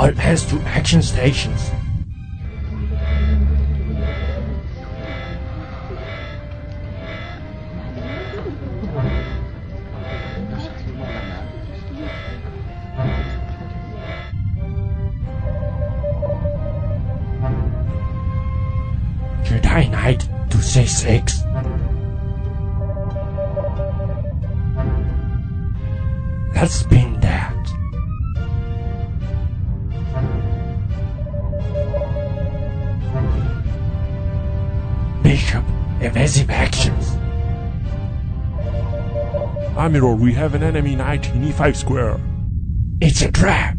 I'll pass to action stations. Jedi Knight 266. That's been that. Bishop, evasive actions. Admiral, we have an enemy knight in E5 square. It's a trap.